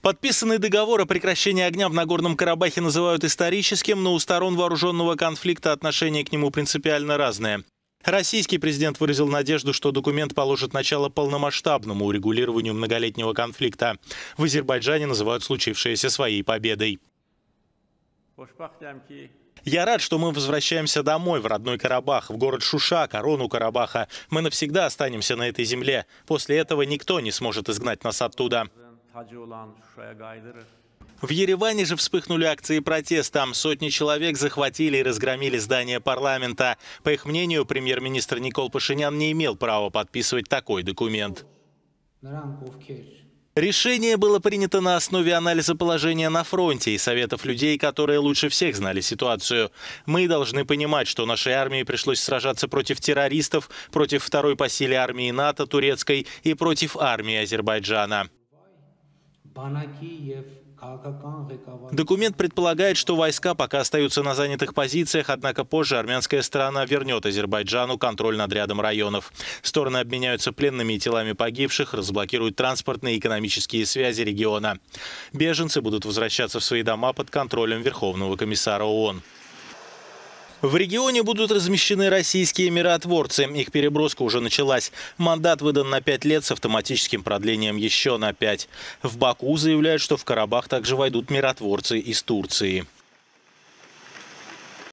Подписанный договор о прекращении огня в Нагорном Карабахе называют историческим, но у сторон вооруженного конфликта отношения к нему принципиально разные. Российский президент выразил надежду, что документ положит начало полномасштабному урегулированию многолетнего конфликта. В Азербайджане называют случившееся своей победой. Я рад, что мы возвращаемся домой, в родной Карабах, в город Шуша, корону Карабаха. Мы навсегда останемся на этой земле. После этого никто не сможет изгнать нас оттуда. В Ереване же вспыхнули акции протеста. Сотни человек захватили и разгромили здание парламента. По их мнению, премьер-министр Никол Пашинян не имел права подписывать такой документ. Решение было принято на основе анализа положения на фронте и советов людей, которые лучше всех знали ситуацию. Мы должны понимать, что нашей армии пришлось сражаться против террористов, против второй по силе армии НАТО, турецкой, и против армии Азербайджана. Документ предполагает, что войска пока остаются на занятых позициях, однако позже армянская сторона вернет Азербайджану контроль над рядом районов. Стороны обменяются пленными и телами погибших, разблокируют транспортные и экономические связи региона. Беженцы будут возвращаться в свои дома под контролем Верховного комиссара ООН. В регионе будут размещены российские миротворцы. Их переброска уже началась. Мандат выдан на 5 лет с автоматическим продлением еще на 5. В Баку заявляют, что в Карабах также войдут миротворцы из Турции.